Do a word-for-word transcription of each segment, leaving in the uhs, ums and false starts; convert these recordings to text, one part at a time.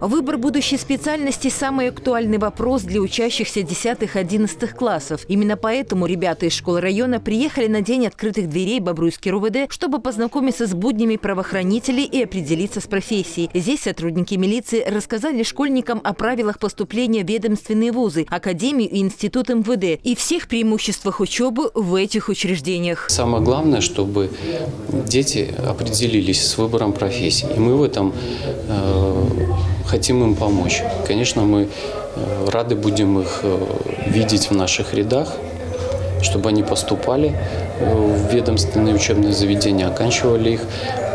Выбор будущей специальности – самый актуальный вопрос для учащихся десятых-одиннадцатых классов. Именно поэтому ребята из школ района приехали на день открытых дверей Бобруйский РОВД, чтобы познакомиться с буднями правоохранителей и определиться с профессией. Здесь сотрудники милиции рассказали школьникам о правилах поступления в ведомственные вузы, академию и институт МВД и всех преимуществах учебы в этих учреждениях. Самое главное, чтобы дети определились с выбором профессии. И мы в этом э, хотим им помочь. Конечно, мы рады будем их видеть в наших рядах, чтобы они поступали в ведомственные учебные заведения, оканчивали их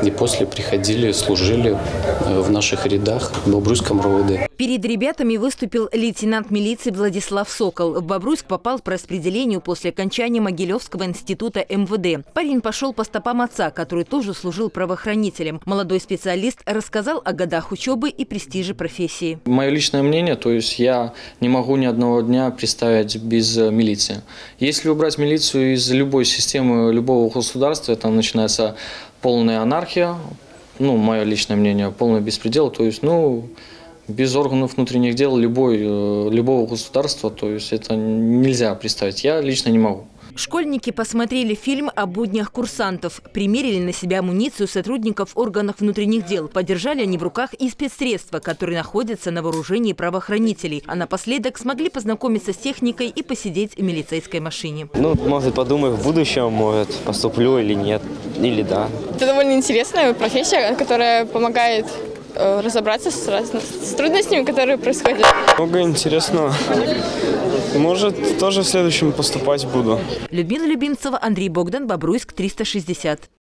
и после приходили, служили в наших рядах в Бобруйском РОВД. Перед ребятами выступил лейтенант милиции Владислав Сокол. В Бобруйск попал по распределению после окончания Могилевского института МВД. Парень пошел по стопам отца, который тоже служил правоохранителем. Молодой специалист рассказал о годах учебы и престиже профессии. Мое личное мнение, то есть я не могу ни одного дня представить без милиции. Если убрать милицию из любой системы, любого государства, там начинается полная анархия, ну, мое личное мнение, полный беспредел, то есть, ну... без органов внутренних дел любой, любого государства, то есть это нельзя представить. Я лично не могу. Школьники посмотрели фильм о буднях курсантов, примерили на себя амуницию сотрудников органов внутренних дел. Подержали они в руках и спецсредства, которые находятся на вооружении правоохранителей. А напоследок смогли познакомиться с техникой и посидеть в милицейской машине. Ну, может, подумаю, в будущем, может, поступлю или нет, или да. Это довольно интересная профессия, которая помогает разобраться с, разными, с трудностями, которые происходят. Много интересного. Может, тоже в следующем поступать буду. Людмила Любимцева, Андрей Богдан, Бобруйск триста шестьдесят.